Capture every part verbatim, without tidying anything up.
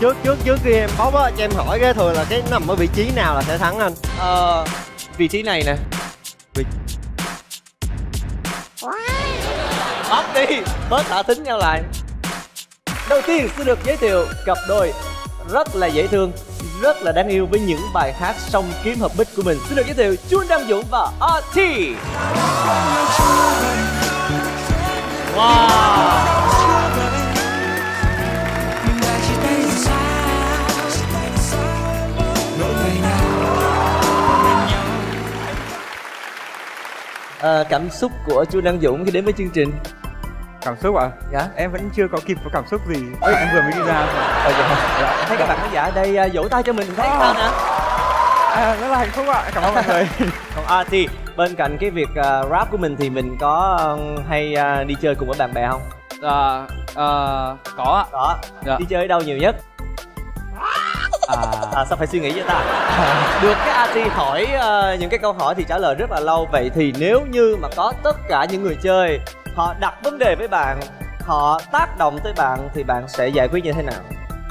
Trước trước trước khi em bóc á, cho em hỏi cái thường là cái nằm ở vị trí nào là sẽ thắng anh? Ờ, vị trí này nè. Vị... Bóc đi, bớt thả thính nhau lại. Đầu tiên sẽ được giới thiệu cặp đôi rất là dễ thương, rất là đáng yêu với những bài hát song kiếm hợp bích của mình. Xin được giới thiệu Chu Đăng Dũng và rờ tê. Wow. À, cảm xúc của Chu Đăng Dũng khi đến với chương trình? Cảm xúc ạ? À? Dạ. Em vẫn chưa có kịp có cảm xúc gì. Ê, em vừa mới đi ra. Ờ, dạ. Dạ. Thấy các bạn khán giả ở đây vỗ tay cho mình, thấy sao nè? À, rất là hạnh phúc ạ. À. Cảm ơn mọi người. Còn rờ tê, bên cạnh cái việc uh, rap của mình thì mình có uh, hay uh, đi chơi cùng với bạn bè không? Ờ, uh, uh, có ạ. Có. Dạ. Đi chơi ở đâu nhiều nhất? À... à, sao phải suy nghĩ vậy ta? Được cái rờ tê hỏi uh, những cái câu hỏi thì trả lời rất là lâu. Vậy thì nếu như mà có tất cả những người chơi họ đặt vấn đề với bạn, họ tác động tới bạn thì bạn sẽ giải quyết như thế nào?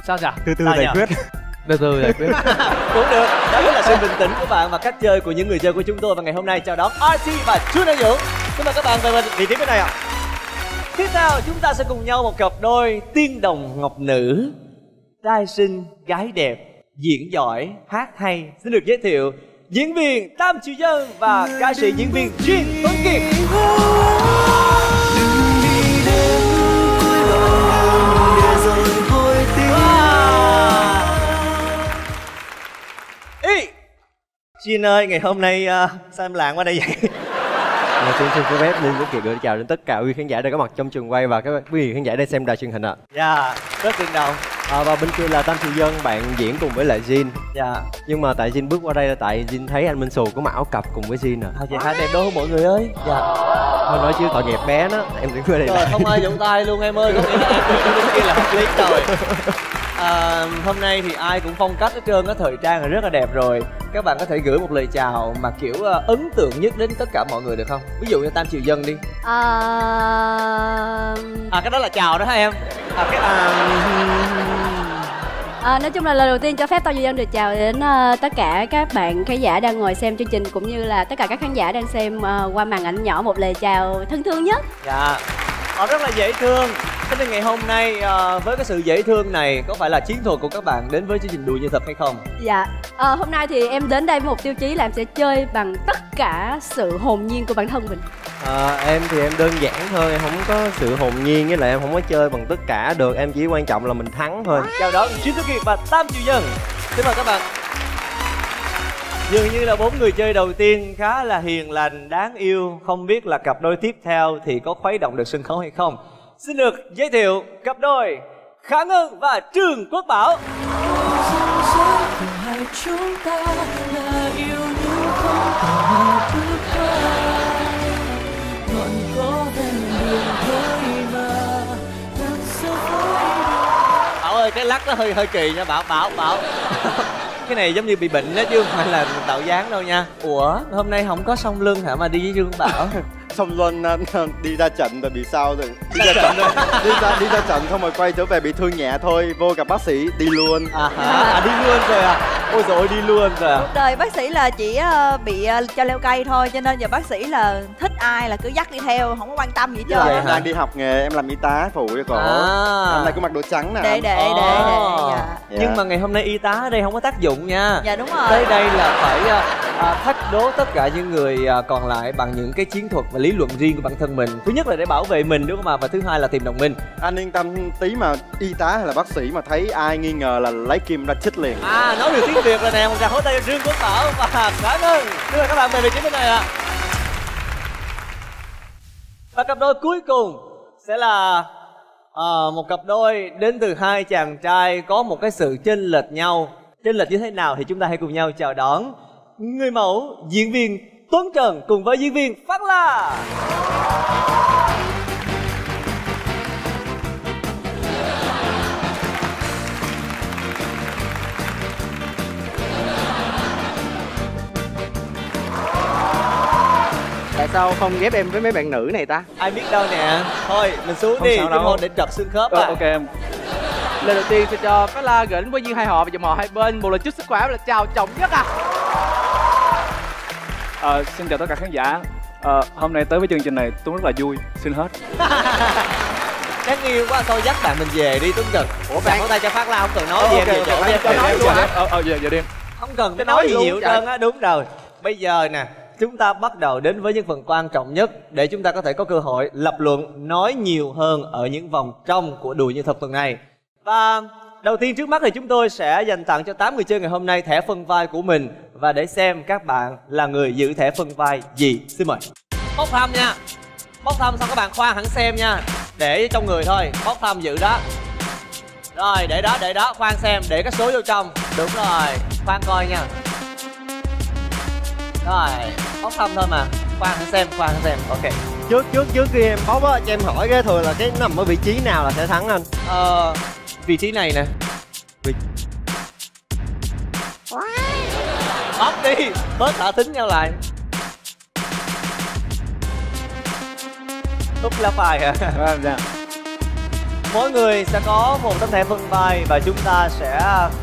Sao dạ? Từ từ giải quyết. Từ từ giải quyết. Cũng được. Đó chính là sự bình tĩnh của bạn và cách chơi của những người chơi của chúng tôi. Và ngày hôm nay chào đón rờ tê và Chu Đăng Dũng. Xin mời các bạn về vị trí bên này ạ. Tiếp theo chúng ta sẽ cùng nhau một cặp đôi tiên đồng ngọc nữ, trai xinh gái đẹp, diễn giỏi, hát hay. Xin được giới thiệu diễn viên Tam Triều Dâng và ca sĩ diễn viên Gin Tuấn Kiệt. Ý Gin ơi, ngày hôm nay uh, sao em lạng qua đây vậy? Đầu tiên xin phép Linh Tuấn Kiệt gửi chào đến tất cả quý khán giả đang có mặt trong trường quay và các quý khán giả đang xem đài truyền hình ạ. À. Dạ, rất tuyệt đầu. À, và bên kia là Tam Triều Dâng, bạn diễn cùng với lại Gin. Dạ. Nhưng mà tại Gin bước qua đây là tại Gin thấy anh Minh Xù có mặc áo cặp cùng với Gin à. Thôi vậy hả, đẹp đôi không mọi người ơi. Dạ. Thôi nói chứ tội nghiệp bé đó, em tưởng qua đây. Rồi không ai vỗ tay luôn em ơi, có nghĩa là em là hợp lý rồi. À, hôm nay thì ai cũng phong cách hết trơn á, thời trang là rất là đẹp rồi. Các bạn có thể gửi một lời chào mà kiểu uh, ấn tượng nhất đến tất cả mọi người được không? Ví dụ như Tam Triều Dâng đi. À... à cái đó là chào đó hả em? À, cái... à... À, nói chung là lần đầu tiên cho phép Tam Triều Dâng được chào đến uh, tất cả các bạn khán giả đang ngồi xem chương trình, cũng như là tất cả các khán giả đang xem uh, qua màn ảnh nhỏ một lời chào thân thương nhất. Dạ. Họ rất là dễ thương. Thế nên ngày hôm nay uh, với cái sự dễ thương này, có phải là chiến thuật của các bạn đến với chương trình Đùa Như Thật hay không? Dạ. À, hôm nay thì em đến đây với một tiêu chí là em sẽ chơi bằng tất cả sự hồn nhiên của bản thân mình. À, em thì em đơn giản thôi, em không có sự hồn nhiên, với lại em không có chơi bằng tất cả được. Em chỉ quan trọng là mình thắng thôi. Chào đón Gin Tuấn Kiệt và Tam Triều Dâng. Xin mời các bạn. Dường như là bốn người chơi đầu tiên khá là hiền lành, đáng yêu. Không biết là cặp đôi tiếp theo thì có khuấy động được sân khấu hay không? Xin được giới thiệu cặp đôi Kháng Ngân và Trương Quốc Bảo. Bảo ơi, cái lắc nó hơi hơi kỳ nha Bảo, Bảo, Bảo. Cái này giống như bị bệnh đó chứ không phải là tạo dáng đâu nha. Ủa, hôm nay không có song luân hả mà đi với Trương Bảo? Song luân đi ra trận rồi bị sao rồi. Đi ra trận rồi. Đi ra đi ra trận xong rồi quay trở về bị thương nhẹ thôi, vô gặp bác sĩ đi luôn. À, hả? À đi luôn rồi à. Ôi rồi đi luôn rồi à. Đời bác sĩ là chỉ bị cho leo cây thôi, cho nên giờ bác sĩ là thích ai là cứ dắt đi theo, không có quan tâm gì hết trơn. Em đang đi học nghề, em làm y tá phụ cho cổ. À. Hôm nay cứ mặc đồ trắng nè. Để để để để. Dạ. Yeah. Nhưng mà ngày hôm nay y tá ở đây không có tác dụng nha. Dạ đúng rồi. Tới đây là phải à, thách đố tất cả những người à, còn lại bằng những cái chiến thuật và lý luận riêng của bản thân mình. Thứ nhất là để bảo vệ mình đúng không ạ? Và thứ hai là tìm đồng minh. Anh yên tâm, tí mà y tá hay là bác sĩ mà thấy ai nghi ngờ là lấy kim ra chích liền. À nói được tiếng Việt rồi nè, một tràng hỗ tay cho Trương Quốc Bảo và Kháng Ngân. Xin mời các bạn về vị trí bên này ạ. Và cặp đôi cuối cùng sẽ là à, một cặp đôi đến từ hai chàng trai có một cái sự chênh lệch nhau. Chênh lệch như thế nào thì chúng ta hãy cùng nhau chào đón người mẫu diễn viên Tuấn Trần cùng với diễn viên Phát La. Tại sao không ghép em với mấy bạn nữ này ta? Ai biết đâu nè. Thôi mình xuống không đi, cái môn để trật xương khớp. Ờ, à. Ok em. Lời đầu tiên xin cho Phát La gửi đến với duyên hai họ và dòng họ hai bên một lời chúc sức khỏe và chào trọng nhất à. Ờ, xin chào tất cả khán giả. Ờ, hôm nay tới với chương trình này Tuấn rất là vui, xin hết. Đáng yêu quá, tôi dắt bạn mình về đi Tuấn Trần. Ủa bạn có tay cho Phát La không cần nói gì em về cho nói luôn hả? Ờ ờ về về đi em. Không cần cái nói gì nhiều trơn á, đúng rồi. Bây giờ nè, chúng ta bắt đầu đến với những phần quan trọng nhất để chúng ta có thể có cơ hội lập luận nói nhiều hơn ở những vòng trong của Đùa Như Thật tuần này. Và đầu tiên trước mắt thì chúng tôi sẽ dành tặng cho tám người chơi ngày hôm nay thẻ phân vai của mình và để xem các bạn là người giữ thẻ phân vai gì. Xin mời. Bóc thăm nha. Bóc thăm xong các bạn khoan hẳn xem nha. Để trong người thôi, bóc thăm giữ đó. Rồi, để đó, để đó, khoan xem, để cái số vô trong. Đúng rồi, khoan coi nha. Rồi, bóc thăm thôi mà. Khoan hãy xem, khoan hãy xem, ok. Trước trước trước khi em bóc á, cho em hỏi cái thường là cái nằm ở vị trí nào là sẽ thắng anh? Ờ, vị trí này nè. Vị... Bóc đi, bớt thả thính nhau lại. Túc lá phai hả? Mỗi người sẽ có một tấm thẻ phân vai và chúng ta sẽ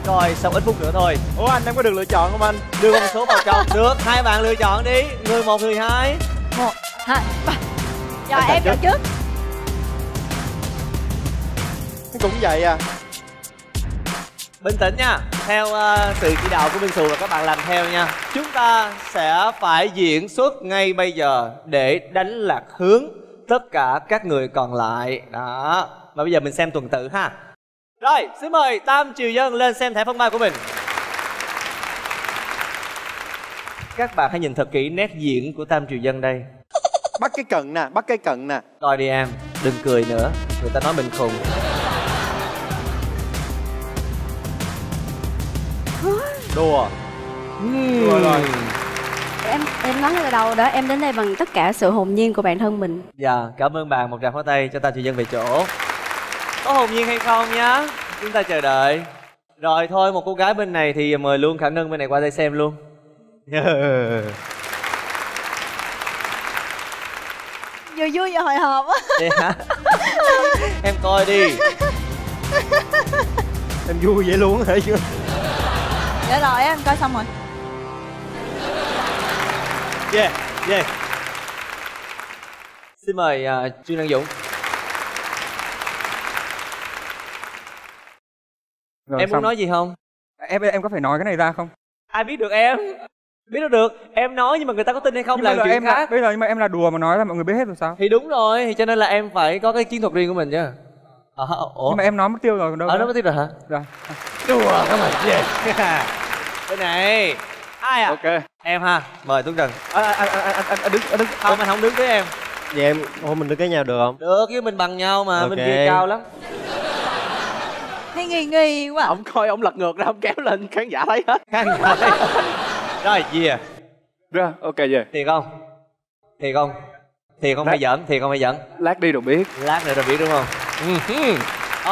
coi sau ít phút nữa thôi. Ủa anh em có được lựa chọn không anh? Đưa con số vào trong. Được, hai bạn lựa chọn đi. Người một, người hai. Một, hai, ba. Rồi em chọn trước. Cũng vậy à. Bình tĩnh nha. Theo uh, sự chỉ đạo của Minh Xù là các bạn làm theo nha. Chúng ta sẽ phải diễn xuất ngay bây giờ để đánh lạc hướng tất cả các người còn lại. Đó. Và bây giờ mình xem tuần tự ha. Rồi, xin mời Tam Triều Dâng lên xem thẻ phân vai của mình. Các bạn hãy nhìn thật kỹ nét diễn của Tam Triều Dâng đây. Bắt cái cận nè, bắt cái cận nè. Coi đi em, đừng cười nữa, người ta nói mình khùng. Đùa. Uhm. Đùa rồi. Em em nói từ đầu đó, em đến đây bằng tất cả sự hồn nhiên của bản thân mình. Dạ, cảm ơn bạn, một tràng pháo tay cho Tam Triều Dâng về chỗ. Có hồn nhiên hay không nhá, chúng ta chờ đợi. Rồi thôi, một cô gái bên này thì mời luôn Kháng Ngân bên này qua đây xem luôn. Yeah. Vừa vui vừa hồi hộp á. Vậy hả? Em coi đi. Em vui vậy luôn hả? Để rồi em coi xong rồi. Yeah, yeah. Xin mời uh, Trương Đăng Dũng. Rồi, em xong. Muốn nói gì không? Em em có phải nói cái này ra không? Ai biết được em? Biết được được. Em nói nhưng mà người ta có tin hay không là chuyện khác. Bây giờ nhưng mà em là đùa mà nói là mọi người biết hết rồi sao? Thì đúng rồi, thì cho nên là em phải có cái chiến thuật riêng của mình chứ. Ờ, ủa? Nhưng mà em nói mất tiêu rồi còn đâu. Ờ, nói mất tiêu rồi hả? Rồi. Đùa các bạn. Yeah. Bên này. Ai à? Ok. Em ha. Mời Tuấn Trần. À, à, à, à, à, à, đứng, à, đứng. Không, anh không đứng với em. Vậy em, hôm mình đứng cái nhau được không? Được, chứ mình bằng nhau mà, bên kia cao lắm. Hay nghi nghi quá. Ông coi ông lật ngược ra, ông kéo lên khán giả thấy hết. Khán giả thấy hết. Rồi, yeah. Rồi, ok về. Yeah. Thiệt không? Thiệt không? Thiệt không hay giỡn, thiệt không hay giỡn. Lát đi rồi biết. Lát nữa rồi biết đúng không? Ờ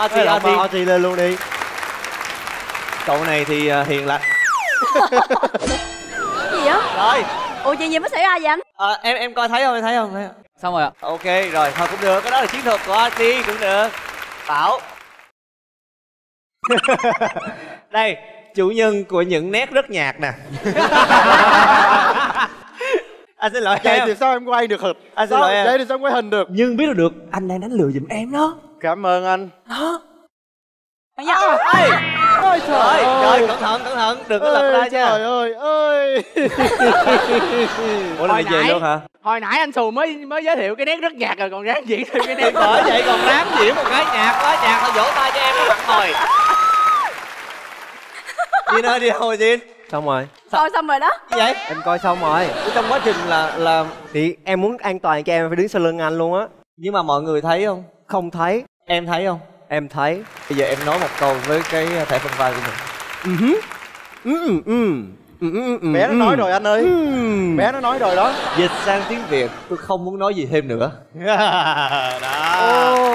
thì ờ thì. Ờ thì lên luôn đi. Cậu này thì hiền lành. Gì á? Rồi. Ủa chuyện gì mới xảy ra vậy anh? Ờ em em coi thấy không? Em thấy không? Thấy không? Xong rồi ạ. Ok rồi, thôi cũng được, cái đó là chiến thuật của Ati cũng được. Bảo. Đây, chủ nhân của những nét rất nhạt nè. Anh xin lỗi em. Vậy thì sao em quay được hình? Anh xin lỗi em. Vậy thì sao em quay hình được? Nhưng biết được, anh đang đánh lừa giùm em đó. Cảm ơn anh. Đó. Ôi trời, trời, cẩn thận, cẩn thận, đừng có lật ra nha. Trời ơi, ơi. Ủa là mày về luôn hả? Hồi nãy anh Xù mới mới giới thiệu cái nét rất nhạt rồi còn ráng diễn thêm cái nét bởi vậy còn ráng diễn một cái nhạt quá nhạt thôi vỗ tay cho em nó mặt hồi. Gin ơi đi đâu rồi Gin? Xong rồi. Coi xong rồi đó. Cái vậy? Em coi xong rồi. Trong quá trình là là thì em muốn an toàn cho em phải đứng sau lưng anh luôn á. Nhưng mà mọi người thấy không? Không thấy. Em thấy không? Em thấy. Bây giờ em nói một câu với cái thẻ phân vai của mình. Ừ ừ. Bé nó nói rồi anh ơi. Bé nó nói rồi đó. Dịch sang tiếng Việt, tôi không muốn nói gì thêm nữa. Đó.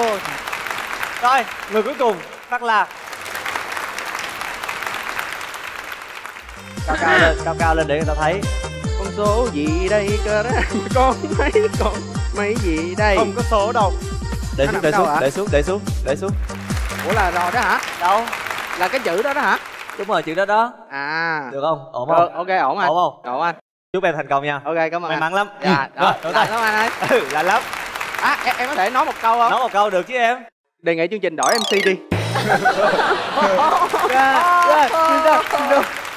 Rồi, người cuối cùng, Phát La. Cao cao lên, cao cao lên để người ta thấy. Con số gì đây cơ đó? Con mấy con mấy gì đây? Không có số đâu. Để xuống, để xuống, để xuống, để xuống, để xuống. Ủa là rồi đó hả? Đâu? Là cái chữ đó đó hả? Đúng rồi, chữ đó đó. À. Được không? Ổn không? Ok, ổn anh. Ổn không? Ổn anh. Chúc em thành công nha. Ok, cảm ơn. May mắn lắm. Dạ, rồi, lạnh lắm anh ơi. Ừ, lạnh lắm. À, em, em có thể nói một câu không? Nói một câu được chứ em. Đề nghị chương trình đổi em xê đi. Xin được, xin được.